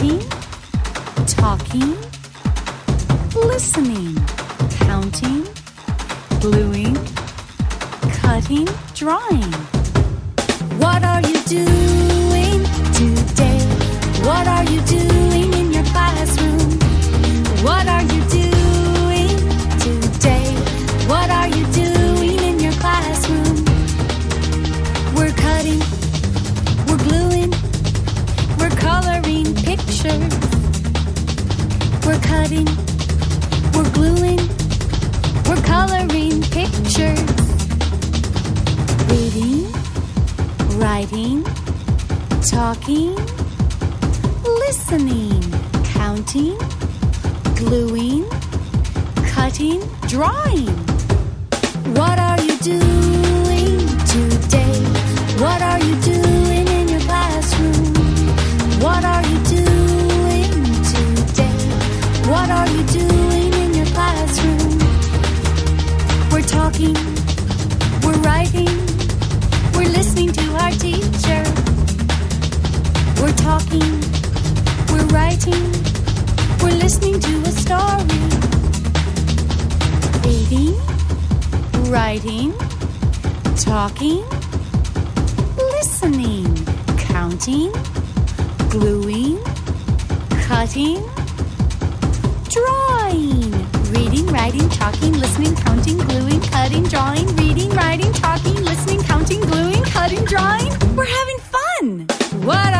Writing, talking, listening, counting, gluing, cutting, drawing. What are you doing today? What are you doing in your classroom? What are you doing today? What are you doing in your classroom? We're cutting, we're gluing, we're coloring pictures. We're cutting, we're gluing, we're coloring pictures. Reading, writing, talking, listening, counting, gluing, cutting, drawing. What are you doing today? What are you doing in your classroom? What are you doing today? What are you doing in your classroom? We're talking, we're writing, we're listening to our teacher. We're talking, we're writing, we're listening to a story. Reading, writing, talking, listening, counting, gluing, cutting, drawing. Reading, writing, talking, listening, counting, gluing, cutting, drawing. Reading, writing, talking, listening, counting, gluing, cutting, drawing. We're having fun! What?